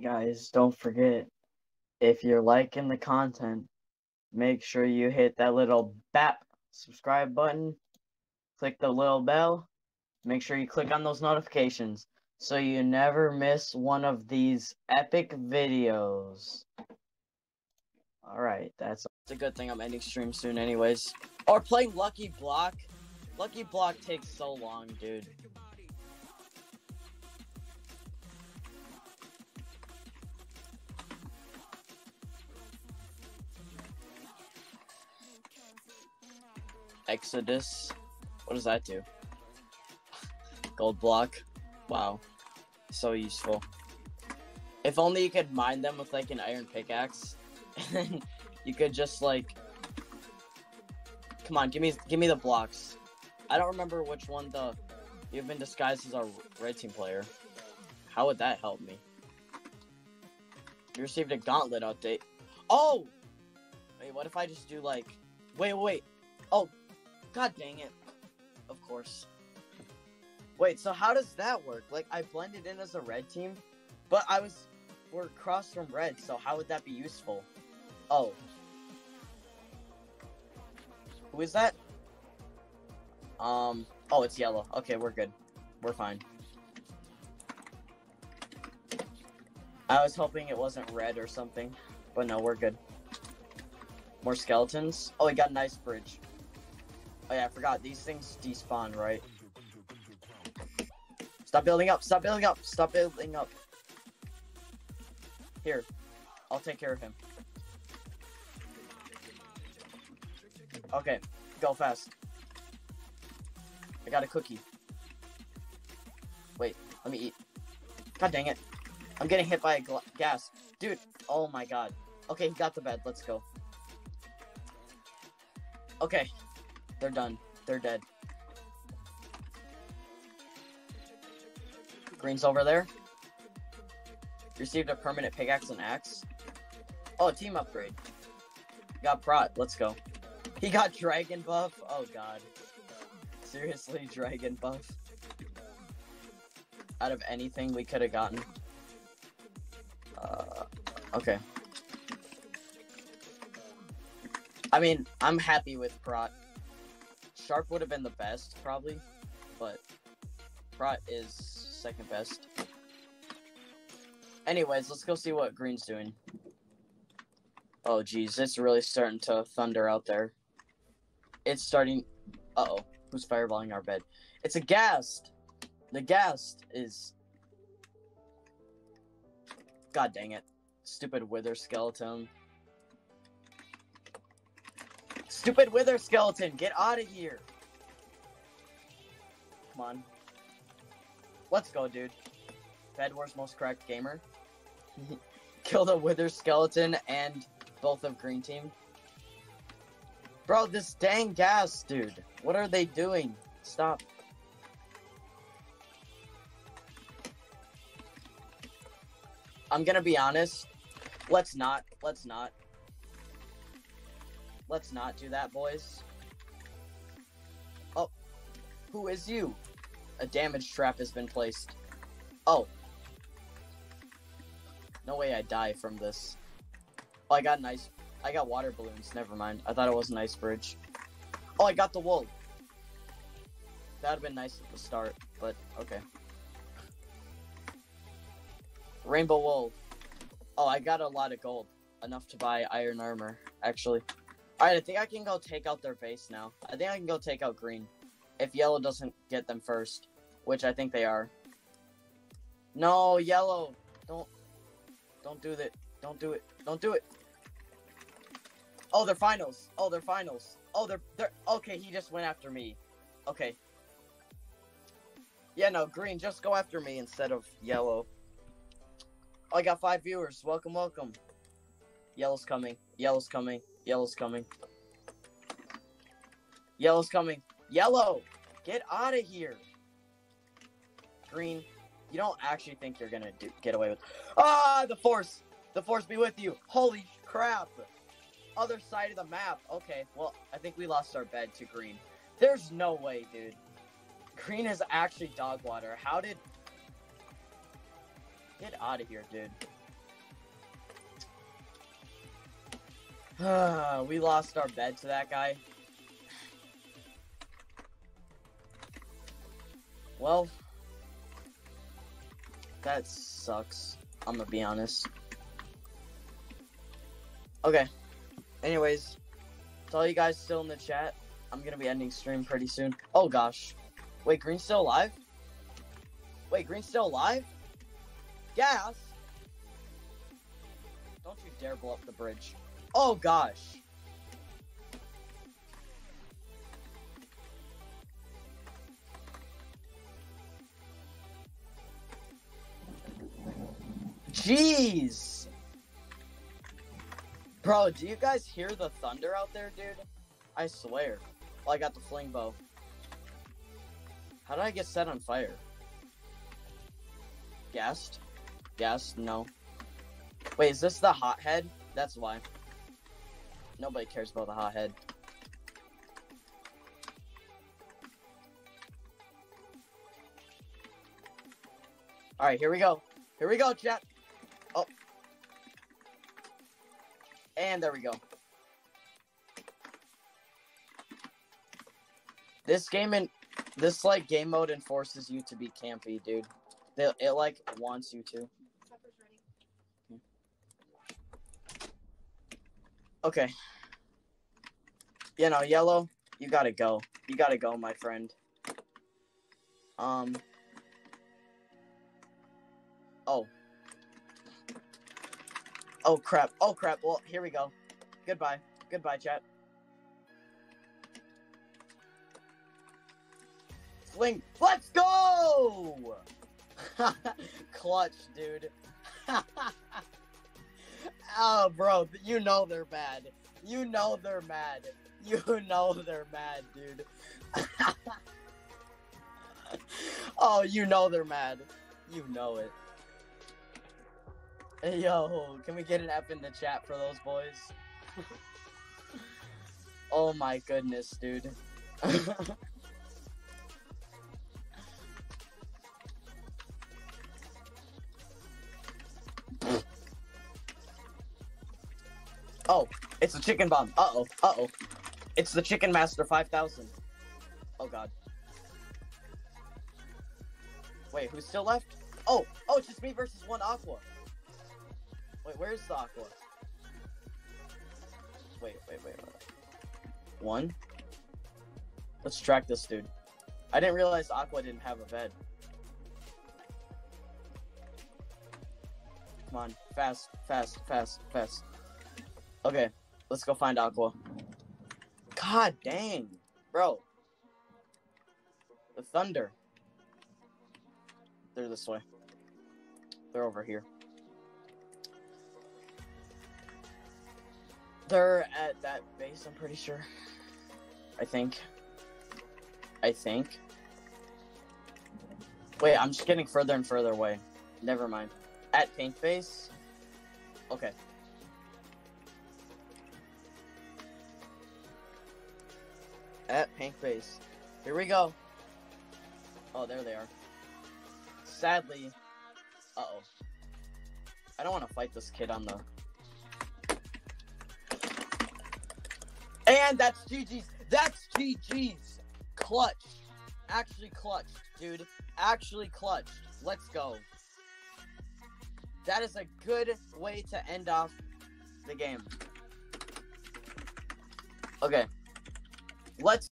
guys, don't forget, if you're liking the content, make sure you hit that little BAP subscribe button, click the little bell, make sure you click on those notifications so you never miss one of these epic videos. Alright, that's a good thing I'm ending stream soon anyways. Or play Lucky Block. Lucky Block takes so long, dude. Exodus. What does that do? Gold block. Wow. So useful. If only you could mine them with like an iron pickaxe. And you could just like... Come on, give me the blocks. I don't remember which one the... You've been disguised as a red team player. How would that help me? You received a gauntlet update. Oh! Wait, what if I just do like... Wait. Oh! God dang it. Of course. Wait, so how does that work? Like, I blended in as a red team, but we're across from red, so how would that be useful? Oh. Who is that? Oh, it's yellow. Okay, we're good. We're fine. I was hoping it wasn't red or something, but no, we're good. More skeletons. Oh, we got an ice bridge. Oh yeah, I forgot. These things despawn, right? Stop building up! Stop building up! Stop building up! Here. I'll take care of him. Okay. Go fast. I got a cookie. Wait. Let me eat. God dang it. I'm getting hit by a gas. Dude. Oh my god. Okay, he got the bed. Let's go. Okay. They're done. They're dead. Green's over there. Received a permanent pickaxe and axe. Oh, team upgrade. Got Prot. Let's go. He got dragon buff. Oh, God. Seriously, dragon buff. Out of anything we could have gotten. Okay. I mean, I'm happy with Prot. Sharp would have been the best, probably, but Prot is second best. Anyways, let's go see what Green's doing. Oh, geez, it's really starting to thunder out there. It's starting... Uh-oh, who's fireballing our bed? It's a ghast! The ghast is... God dang it. Stupid wither skeleton. Stupid wither skeleton, get out of here! Come on. Let's go, dude. Bedwars most cracked gamer. Kill the wither skeleton and both of green team. Bro, this dang gas, dude. What are they doing? Stop. I'm gonna be honest. Let's not. Let's not do that, boys. Oh. Who is you? A damage trap has been placed. Oh. No way I die from this. Oh, I got water balloons. Never mind. I thought it was an ice bridge. Oh, I got the wool. That would have been nice at the start, but okay. Rainbow wool. Oh, I got a lot of gold. Enough to buy iron armor, actually. Alright, I think I can go take out their base now. I think I can go take out green. If yellow doesn't get them first. Which I think they are. No, yellow! Don't do that. Don't do it. Don't do it! Oh, they're finals! Oh, they're finals! Oh, they're... Okay, he just went after me. Okay. Yeah, no, green, just go after me instead of yellow. Oh, I got 5 viewers. Welcome, welcome. Yellow's coming. Yellow's coming. Yellow's coming. Yellow's coming. Yellow! Get out of here! Green, you don't actually think you're gonna get away with... Ah! The force! The force be with you! Holy crap! Other side of the map. Okay, well, I think we lost our bed to green. There's no way, dude. Green is actually dog water. How did... Get out of here, dude. We lost our bed to that guy. Well, that sucks. I'm gonna be honest. Okay. Anyways, to all you guys still in the chat, I'm gonna be ending stream pretty soon. Oh gosh. Wait, Green's still alive? Wait, Green's still alive? Gas! Don't you dare blow up the bridge. Oh gosh. Jeez! Bro, do you guys hear the thunder out there, dude? I swear. Oh, I got the fling bow. How did I get set on fire? Gassed? Gassed? No. Wait, is this the hothead? That's why. Nobody cares about the hothead. Alright, here we go. Here we go, chat. Oh. And there we go. This game in... This, like, game mode enforces you to be campy, dude. It, like, wants you to. Okay. You know, Yellow, you gotta go. You gotta go, my friend. Oh. Oh, crap. Oh, crap. Well, here we go. Goodbye. Goodbye, chat. Fling. Let's go! Clutch, dude. Oh, bro. You know they're bad. You know they're mad. You know they're mad, dude. Oh, you know they're mad. You know it. Yo, can we get an F in the chat for those boys? Oh my goodness, dude. Oh, it's the chicken bomb. Uh-oh, uh-oh. It's the Chicken Master 5000. Oh god. Wait, who's still left? Oh, oh, it's just me versus one Aqua. Wait, where's the Aqua? Wait. One? Let's track this dude. I didn't realize Aqua didn't have a bed. Come on, fast. Okay, let's go find Aqua. God dang, bro. The thunder. They're this way. They're over here. They're at that base, I'm pretty sure. I think. Wait, I'm just getting further and further away. Never mind. At pink base? Okay. At pink base. Here we go. Oh, there they are. Sadly. Uh-oh. I don't want to fight this kid on the... And that's GG's. That's GG's. Clutch. Actually clutched, dude. Actually clutched. Let's go. That is a good way to end off the game. Okay. Let's